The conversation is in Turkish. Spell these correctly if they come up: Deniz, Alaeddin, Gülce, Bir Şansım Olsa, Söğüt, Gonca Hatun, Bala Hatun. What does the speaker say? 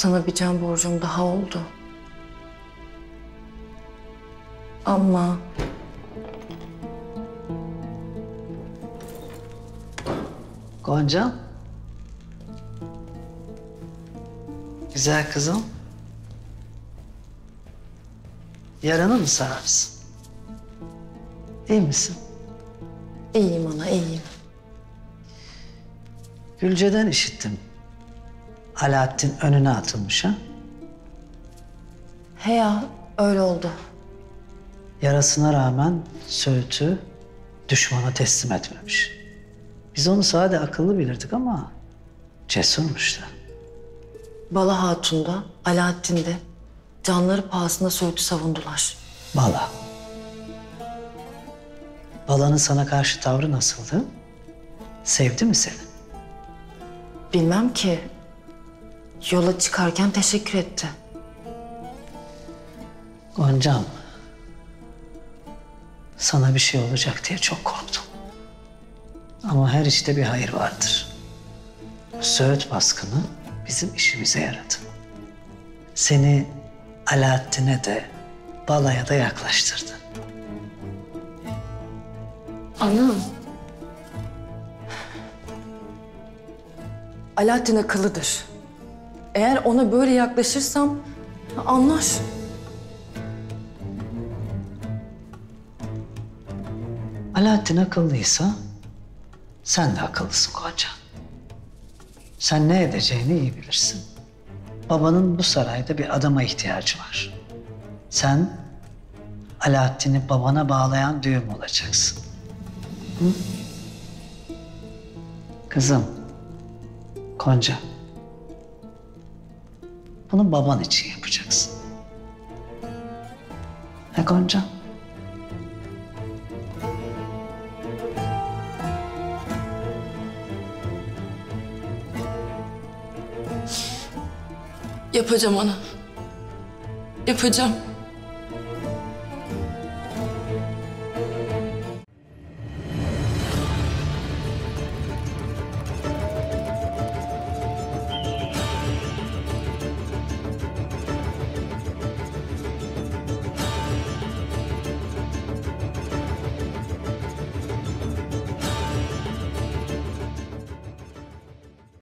Sana bir can borcum daha oldu. Ama... Gonca. Güzel kızım. Yaranı mı sarmışsın? İyi misin? İyiyim ana, iyiyim. Gülce'den işittim. Alaeddin önüne atılmış ha? He ya, öyle oldu. Yarasına rağmen Söğüt'ü düşmana teslim etmemiş. Biz onu sade akıllı bilirdik ama cesurmuş da. Bala Hatun'da, Alaeddin'de canları pahasına Söğüt'ü savundular. Bala. Bala'nın sana karşı tavrı nasıldı? Sevdi mi seni? Bilmem ki. Yola çıkarken teşekkür etti. Goncam, sana bir şey olacak diye çok korktum. Ama her işte bir hayır vardır. Söğüt baskını bizim işimize yaradı. Seni Alaeddin'e de Bala'ya da yaklaştırdı. Anam. Alaeddin akıllıdır. Eğer ona böyle yaklaşırsam anlar. Alaeddin akıllıysa sen de akıllısın Gonca. Sen ne edeceğini iyi bilirsin. Babanın bu sarayda bir adama ihtiyacı var. Sen Alaeddin'i babana bağlayan düğüm olacaksın. Hı? Kızım, Gonca. Bunu baban için yapacaksın. Ne Gonca? Yapacağım ana. Yapacağım.